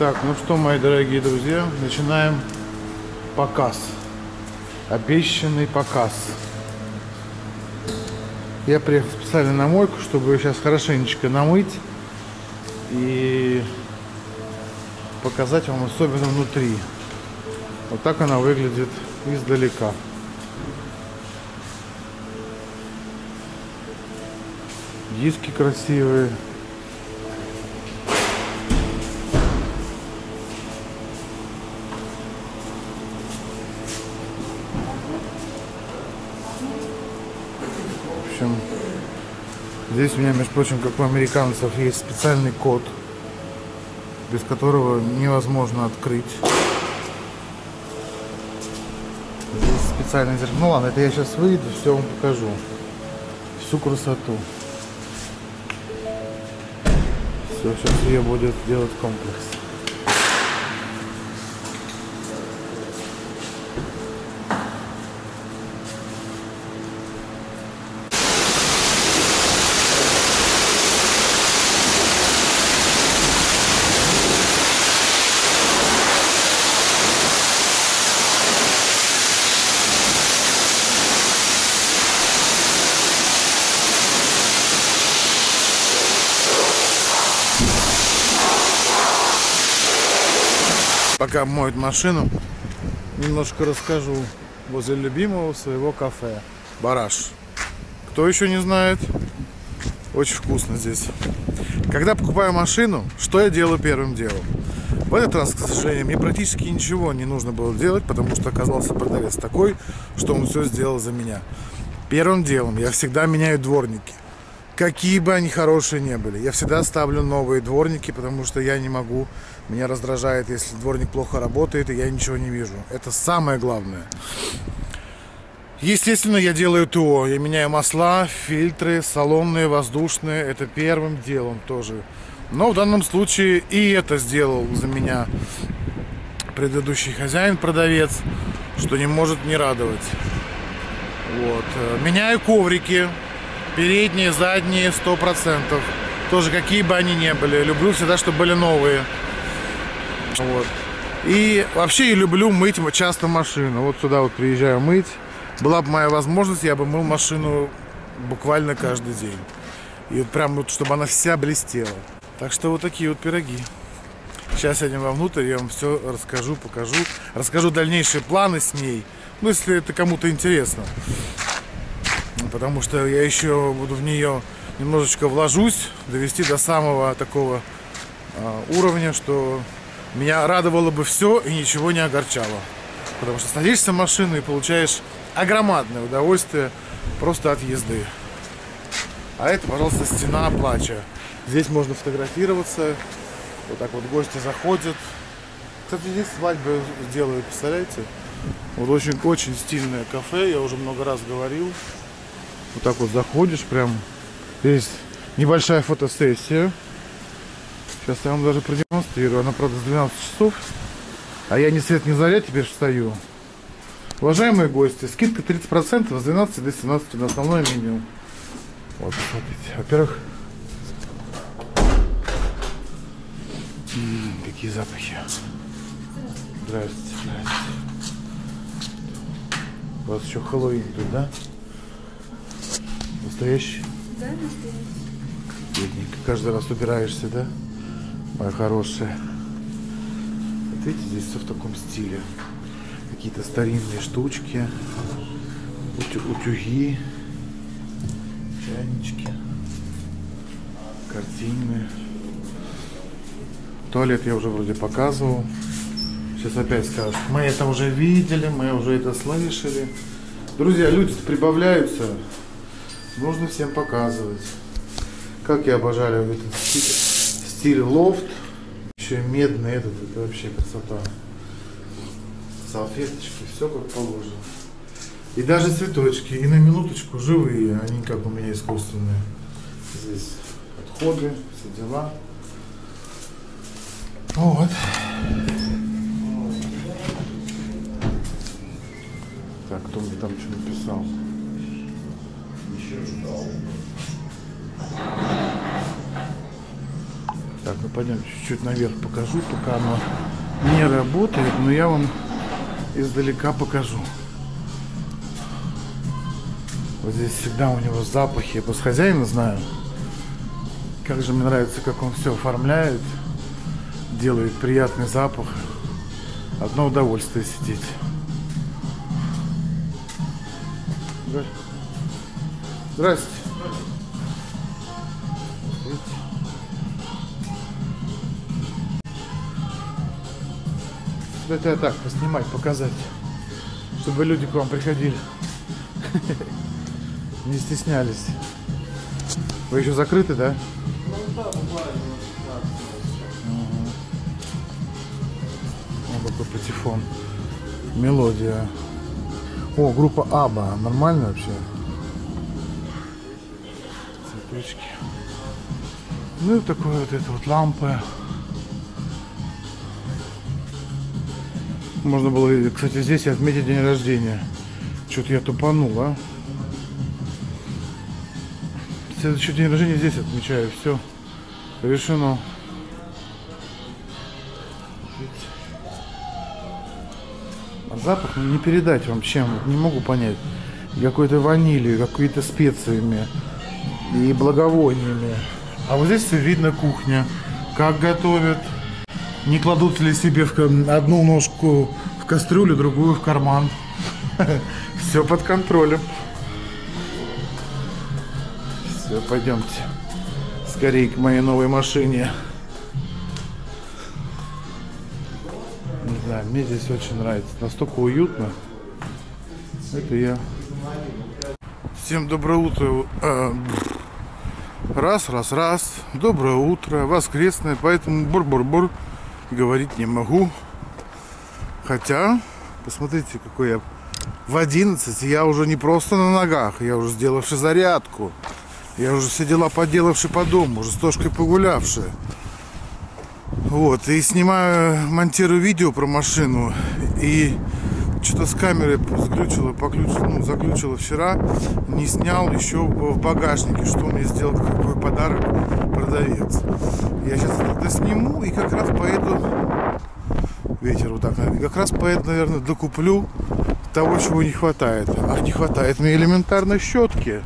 Так, ну что, мои дорогие друзья, начинаем показ. Обещанный показ. Я приехал специально на мойку, чтобы ее сейчас хорошенечко намыть и показать вам, особенно внутри. Вот так она выглядит издалека. Диски красивые. В общем, здесь у меня, между прочим, как у американцев, есть специальный код, без которого невозможно открыть. Здесь специальное зеркало. Ну ладно, это я сейчас выйду, все вам покажу. Всю красоту. Все, сейчас ее будет делать комплекс. Пока моют машину, немножко расскажу возле любимого своего кафе «Бараш». Кто еще не знает, очень вкусно здесь. Когда покупаю машину, что я делаю первым делом? В этот раз, к сожалению, мне практически ничего не нужно было делать, потому что оказался продавец такой, что он все сделал за меня. Первым делом я всегда меняю дворники. Какие бы они хорошие не были, я всегда ставлю новые дворники, потому что я не могу, меня раздражает, если дворник плохо работает, и я ничего не вижу. Это самое главное. Естественно, я делаю ТО, я меняю масла, фильтры, салонные, воздушные, это первым делом тоже. Но в данном случае и это сделал за меня предыдущий хозяин, продавец, что не может не радовать. Вот. Меняю коврики. Передние, задние, 100%. Тоже какие бы они ни были. Люблю всегда, чтобы были новые. Вот. И вообще я люблю мыть часто машину. Вот сюда вот приезжаю мыть. Была бы моя возможность, я бы мыл машину буквально каждый день. И вот прям вот, чтобы она вся блестела. Так что вот такие вот пироги. Сейчас сядем вовнутрь, я вам все расскажу, покажу. Расскажу дальнейшие планы с ней. Ну, если это кому-то интересно. Потому что я еще буду в нее немножечко вложусь, довести до самого такого уровня, что меня радовало бы все и ничего не огорчало. Потому что садишься в машину и получаешь огромное удовольствие просто от езды. А это, пожалуйста, стена плача. Здесь можно фотографироваться. Вот так вот гости заходят. Кстати, здесь свадьбы делают, представляете? Вот очень-очень стильное кафе, я уже много раз говорил. Вот так вот заходишь, прям здесь небольшая фотосессия. Сейчас я вам даже продемонстрирую. Она, правда, с 12 часов. А я ни свет ни заря теперь встаю. Уважаемые гости, скидка 30% с 12 до 17 на основное меню. Вот, смотрите. Во-первых, какие запахи. Здравствуйте, здравствуйте. У вас еще Хэллоуин тут, да? Настоящий? Да, настоящий. Бедненько. Каждый раз убираешься, да? Моя хорошая. Вот видите, здесь все в таком стиле. Какие-то старинные штучки, утюги, чайнички, картины. Туалет я уже вроде показывал. Сейчас опять скажут, мы это уже видели, мы уже это слышали. Друзья, люди прибавляются. Нужно всем показывать. Как я обожаю этот стиль лофт. Еще и медный этот, это вообще красота. Салфеточки, все как положено. И даже цветочки, и на минуточку живые, они как у меня искусственные. Здесь отходы, все дела. Вот. Так, кто мне там что написал? Так, ну пойдем чуть-чуть наверх покажу, пока оно не работает, но я вам издалека покажу. Вот здесь всегда у него запахи, я просто хозяина знаю. Как же мне нравится, как он все оформляет, делает приятный запах. Одно удовольствие сидеть. Здрасте. Это я так поснимать, показать, чтобы люди к вам приходили, не стеснялись. Вы еще закрыты, да? Вот такой патефон. Мелодия. О, группа Аба. Нормально вообще? Цветочки. Ну и такое вот, это вот лампы. Можно было, кстати, здесь и отметить день рождения. Что-то я тупанул, а? Следующий день рождения здесь отмечаю. Все. Решено. А запах не передать вам чем. Не могу понять. Какой-то ванилью, какие-то специями и благовониями. А вот здесь все видно кухня. Как готовят. Не кладут ли себе одну ножку в кастрюлю, другую в карман. Все под контролем. Все, пойдемте скорее к моей новой машине. Не знаю, мне здесь очень нравится. Настолько уютно. Это я. Всем доброе утро. Раз. Доброе утро. Воскресное, поэтому бур-бур-бур. Говорить не могу. Хотя, посмотрите, какой я. В 11 я уже не просто на ногах. Я уже сделавший зарядку. Я уже все дела поделавший по дому. Уже с Тошкой погулявший. Вот. И снимаю, монтирую видео про машину. И что-то с камерой заключило вчера. Не снял еще в багажнике, что мне сделал, какой подарок продавец. Я сейчас это сниму и как раз поеду. Ветер вот так, наверное. Как раз поеду, наверное, докуплю того, чего не хватает. А не хватает мне элементарной щетки.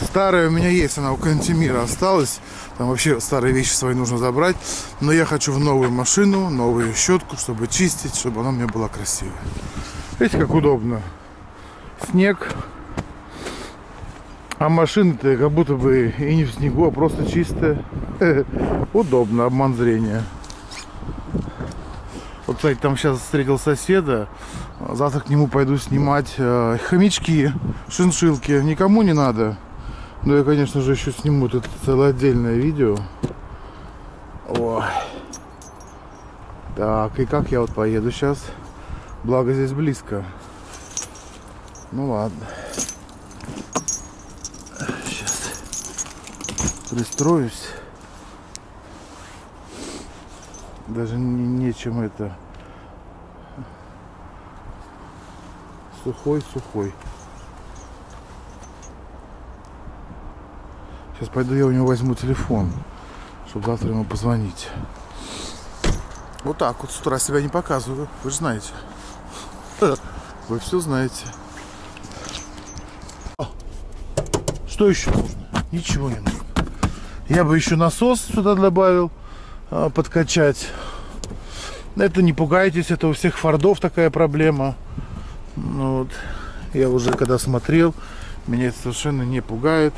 Старая у меня есть, она у Кантимира осталась. Там вообще старые вещи свои нужно забрать. Но я хочу в новую машину, новую щетку, чтобы чистить, чтобы она у меня была красивая. Видите, как удобно. Снег. А машина-то как будто бы и не в снегу, а просто чистая. Удобно, обман зрения. Вот, кстати, там сейчас встретил соседа. Завтра к нему пойду снимать хомячки, шиншилки. Никому не надо. Ну, я, конечно же, еще сниму это целое отдельное видео. О. Так, и как я вот поеду сейчас? Благо здесь близко. Ну ладно. Сейчас пристроюсь. Даже нечем это. Сухой. Сейчас пойду я у него возьму телефон, чтобы завтра ему позвонить. Вот так вот с утра себя не показываю. Вы же знаете. Вы все знаете. Что еще нужно? Ничего не нужно. Я бы еще насос сюда добавил, подкачать. Это не пугайтесь, это у всех Фордов такая проблема. Вот. Я уже когда смотрел, меня это совершенно не пугает.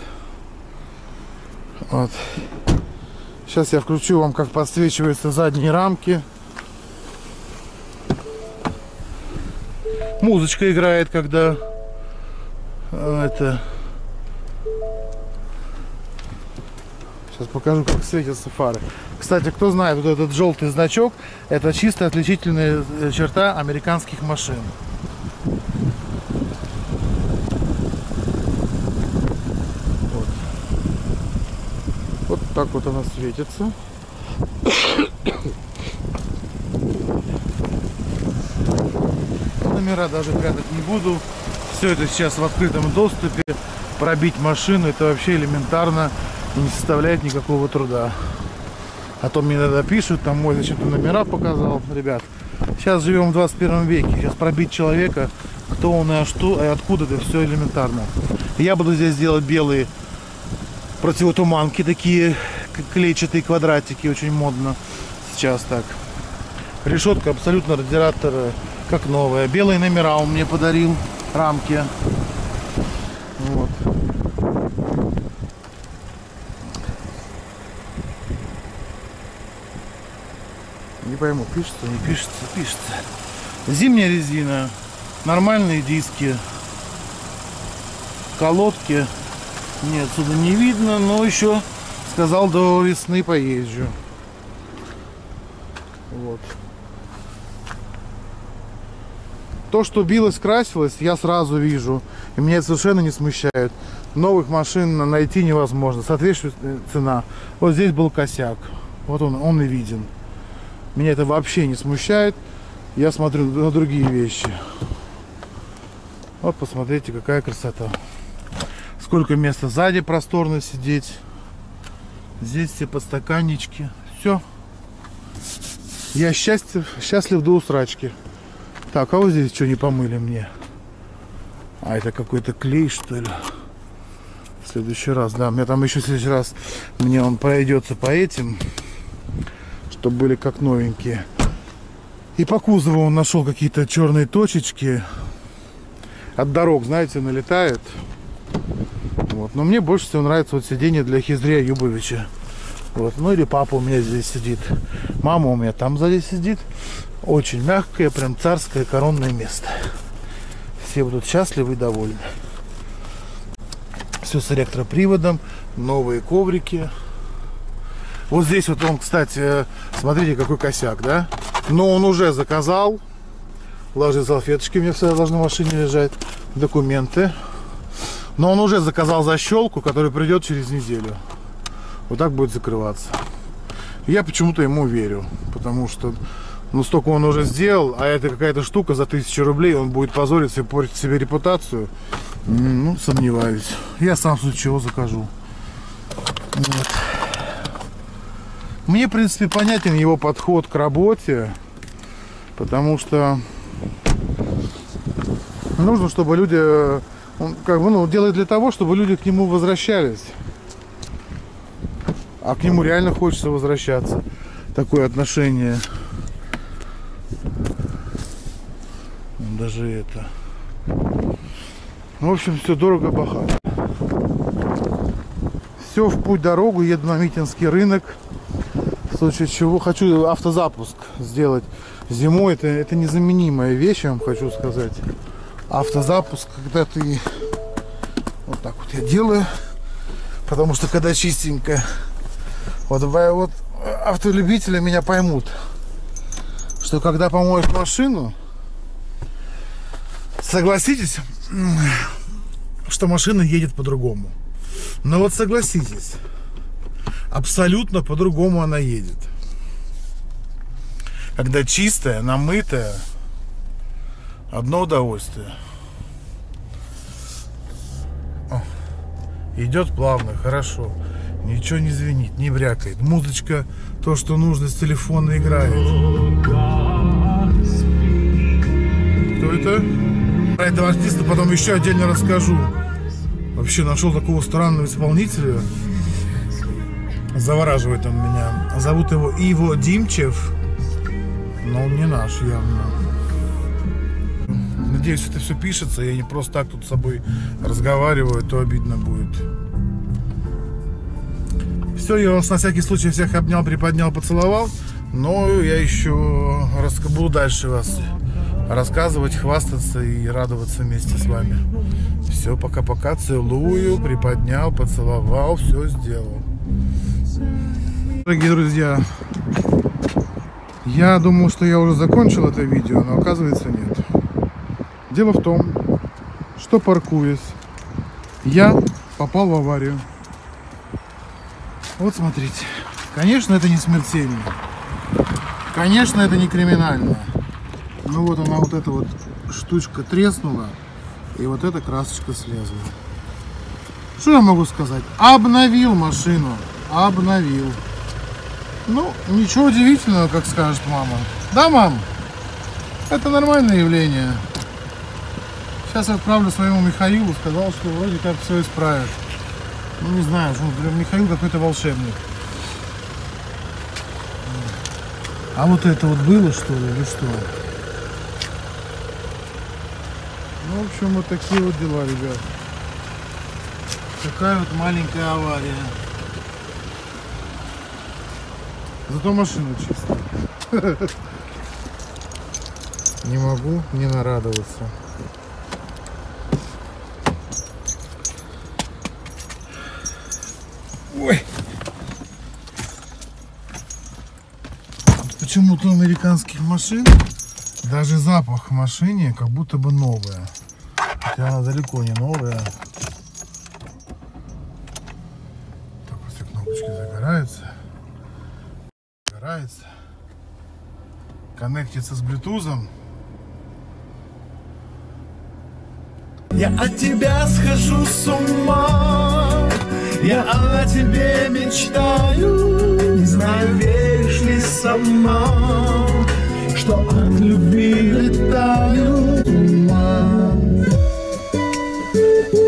Вот. Сейчас я включу вам, как подсвечиваются задние рамки. Музычка играет, когда это. Сейчас покажу, как светятся фары. Кстати, кто знает, вот этот желтый значок — это чисто отличительная черта американских машин. Так вот она светится. Номера даже прятать не буду. Все это сейчас в открытом доступе. Пробить машину — это вообще элементарно, не составляет никакого труда. А то мне иногда пишут, там мой зачем-то номера показал. Ребят, сейчас живем в 21 веке. Сейчас пробить человека, кто он и что, и откуда, это все элементарно. Я буду здесь делать белые противотуманки, такие клетчатые квадратики, очень модно сейчас так. Решетка абсолютно радиатора, как новая. Белые номера он мне подарил, рамки. Вот. Не пойму, пишется, не пишется, пишется. Зимняя резина, нормальные диски, колодки. Мне отсюда не видно, но еще сказал, до весны поезжу. Вот. То, что билось, красилось, я сразу вижу. И меня это совершенно не смущает. Новых машин найти невозможно. Соответствует цена. Вот здесь был косяк. Вот он и виден. Меня это вообще не смущает. Я смотрю на другие вещи. Вот посмотрите, какая красота. Сколько места сзади просторно сидеть. Здесь все подстаканнички. Все. Я счастлив до усрачки. Так, а вот здесь что не помыли мне? А это какой-то клей, что ли? В следующий раз, да. У меня там еще в следующий раз мне он пройдется по этим, чтобы были как новенькие. И по кузову он нашел какие-то черные точечки. От дорог, знаете, налетает. Вот. Но мне больше всего нравится вот сиденье для Хизрия Юбовича. Вот. Ну или папа у меня здесь сидит. Мама у меня там сзади сидит. Очень мягкое, прям царское коронное место. Все будут счастливы и довольны. Все с электроприводом. Новые коврики. Вот здесь вот он, кстати, смотрите, какой косяк, да? Но он уже заказал. Ложи салфеточки мне всегда должны в машине лежать. Документы. Но он уже заказал защелку, которая придет через неделю. Вот так будет закрываться. Я почему-то ему верю, потому что, ну, столько он уже сделал, а это какая-то штука за 1000 рублей, он будет позориться и портить себе репутацию. Ну, сомневаюсь. Я сам в случае чего закажу. Вот. Мне, в принципе, понятен его подход к работе, потому что нужно, чтобы люди, он как бы, ну, делает для того, чтобы люди к нему возвращались. А к нему реально хочется возвращаться. Такое отношение. Даже это. В общем, все дорого-богато. Все в путь-дорогу. Еду на Митинский рынок. В случае чего хочу автозапуск сделать. Зимой это незаменимая вещь, я вам хочу сказать. Автозапуск, когда ты... Вот так вот я делаю. Потому что когда чистенько... Вот автолюбители меня поймут, что когда помоешь машину, согласитесь, что машина едет по-другому. Но вот согласитесь, абсолютно по-другому она едет. Когда чистая, намытая, одно удовольствие. О, идет плавно, хорошо. Ничего не звенит, не брякает. Музычка, то, что нужно, с телефона играет. Кто это? Про этого артиста потом еще отдельно расскажу. Вообще нашел такого странного исполнителя. Завораживает он меня. Зовут его Иво Димчев. Но он не наш, явно. Надеюсь, это все пишется. Я не просто так тут с собой разговариваю, то обидно будет. Все, я вас на всякий случай всех обнял, приподнял, поцеловал. Но я еще буду дальше вас рассказывать, хвастаться и радоваться вместе с вами. Все, пока-пока. Целую, приподнял, поцеловал, все сделал. Дорогие друзья, я думал, что я уже закончил это видео, но оказывается нет. Дело в том, что, паркуясь, я попал в аварию. Вот смотрите, конечно, это не смертельно, конечно, это не криминально, но вот она, вот эта вот штучка треснула, и вот эта красочка слезла. Что я могу сказать? Обновил машину, обновил. Ну, ничего удивительного, как скажет мама. Да, мам? Это нормальное явление. Сейчас отправлю своему Михаилу, сказал, что вроде как все исправит. Ну, не знаю, Михаил какой-то волшебник. А вот это вот было, что ли, или что? Ну, в общем, вот такие вот дела, ребят. Такая вот маленькая авария. Зато машина чистая. Не могу не нарадоваться. Ой! Почему-то у американских машин даже запах в машине как будто бы новая. Хотя она далеко не новая. Так, после кнопочки загорается. Коннектится с Bluetooth. Я от тебя схожу с ума, я о тебе мечтаю. Не знаю, веришь ли сама, что от любви летаю.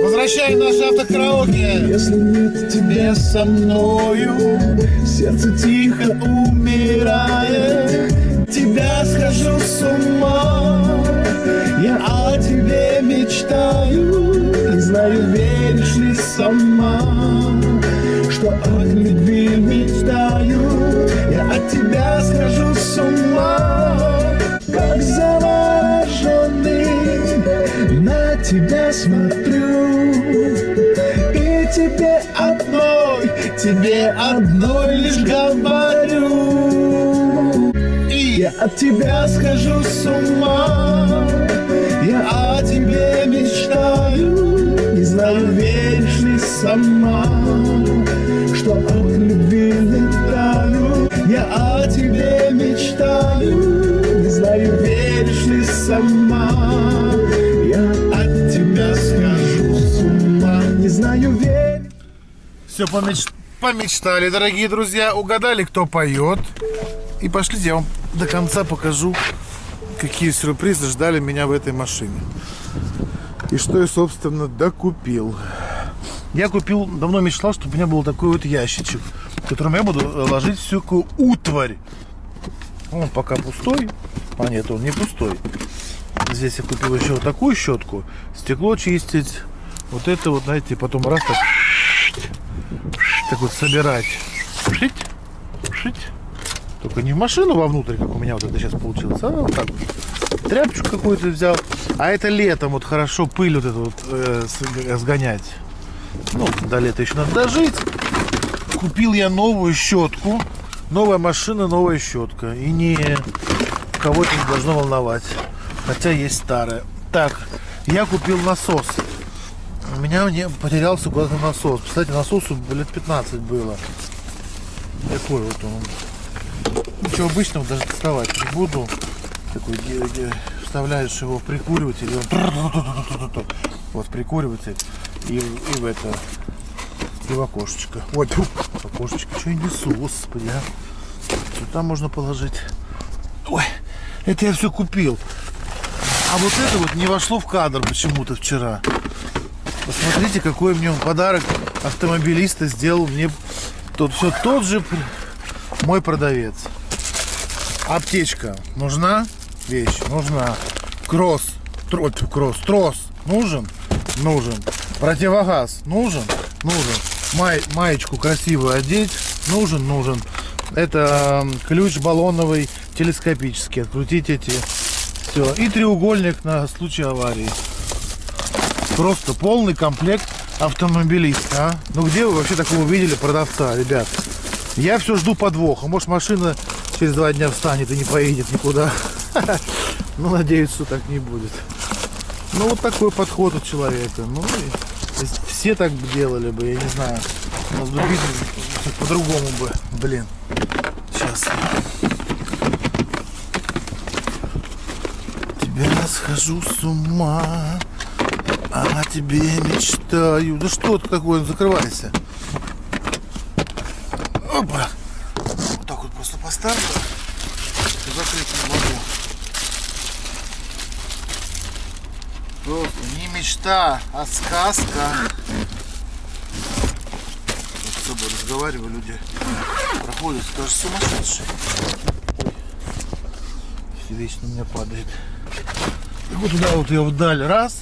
Возвращай наше автокараоке. Если нет тебя со мною, сердце тихо умирает. Тебя схожу с ума, я о тебе мечтаю. Не знаю, веришь ли сама, что от любви мечтаю. Я от тебя схожу с ума, как завороженный на тебя смотрю. И тебе одной лишь говорю. Я от тебя схожу с ума, я о тебе мечтаю. Не знаю, веришь ли сама, что от любви летаю. Я о тебе мечтаю. Не знаю, веришь ли сама, я от тебя схожу с ума. Не знаю, веришь. Все помечтали, дорогие друзья. Угадали, кто поет. И пошлите, я вам до конца покажу, какие сюрпризы ждали меня в этой машине. И что я, собственно, докупил. Я купил, давно мечтал, чтобы у меня был такой вот ящичек, в котором я буду ложить всякую утварь. Он пока пустой. А нет, он не пустой. Здесь я купил еще вот такую щетку. Стекло чистить. Вот это вот, знаете, потом раз так вот собирать. Шить. Только не в машину вовнутрь, как у меня вот это сейчас получилось, а вот так. Тряпочку какую-то взял. А это летом вот хорошо пыль вот эту вот сгонять. Ну, до лета еще надо дожить. Купил я новую щетку. Новая машина, новая щетка. И ни кого-то не должно волновать. Хотя есть старая. Так, я купил насос. У меня потерялся куда-то насос. Кстати, насосу лет 15 было. Такой вот он. Ничего обычного даже доставать не буду. Такой, вставляешь его в прикуриватель, и он вот прикуриватель и в это, и в окошечко. Ой, в окошечко, что я несу, господи, а? Сюда можно положить. Ой, это я все купил. А вот это вот не вошло в кадр почему-то вчера. Посмотрите, какой мне подарок автомобилиста сделал мне тот же мой продавец. Аптечка нужна? Вещь нужна. Трос нужен? Нужен. Противогаз нужен? Нужен. Маечку красивую одеть? Нужен. Это ключ баллоновый телескопический. Открутить эти. Все. И треугольник на случай аварии. Просто полный комплект автомобилиста. А? Ну где вы вообще такого видели продавца, ребят? Я все жду подвоха. Может, машина через 2 дня встанет и не поедет никуда. Ну, надеюсь, что так не будет. Ну, вот такой подход у человека. Ну, все так делали бы, я не знаю. Может быть, по-другому бы. Блин. Сейчас. Тебя схожу с ума, а тебе мечтаю. Да что ты такое? Закрывайся. Опа! Вот так вот места, что закрыть не могу. Просто не мечта, а сказка. С собой разговариваю, люди проходят, скажут, сумасшедшие. Все вечно у меня падает. Вот туда вот я вдаль раз,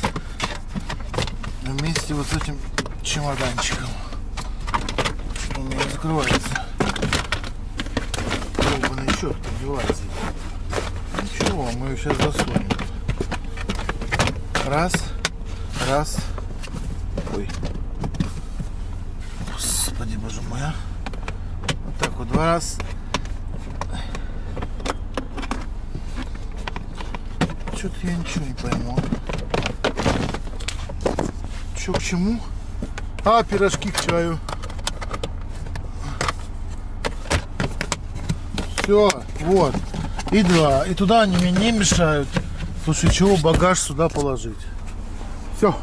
вместе вот с этим чемоданчиком. Он у меня закрывается. Долбаный черт, одевается. Ничего, мы ее сейчас засунем. Раз, раз. Ой. Господи, боже мой. Вот так вот, два раз. Что-то я ничего не пойму. Что к чему? А, пирожки к чаю. Все, вот. И два. И туда они мне не мешают. Слушай, чего багаж сюда положить? Все.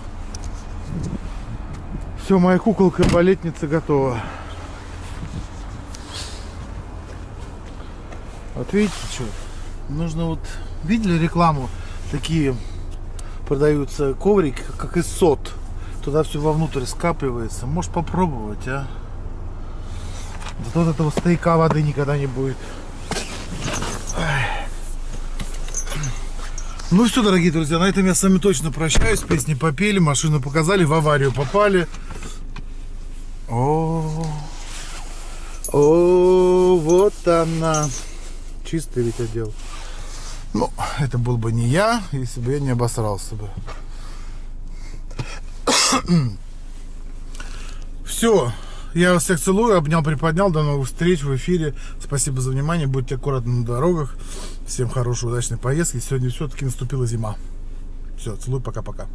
Все, моя куколка-балетница готова. Вот видите, что? Нужно вот... Видели рекламу? Такие продаются коврики, как из сот. Туда все вовнутрь скапливается. Может попробовать, а? Зато от этого стояка воды никогда не будет. Ну все, дорогие друзья, на этом я с вами точно прощаюсь. Песни попели, машину показали, в аварию попали. О, вот она. Чистый ведь одел. Ну, это был бы не я, если бы я не обосрался бы. Все, я вас всех целую, обнял, приподнял. До новых встреч в эфире. Спасибо за внимание, будьте аккуратны на дорогах. Всем хорошей, удачной поездки. Сегодня все-таки наступила зима. Все, целую, пока-пока.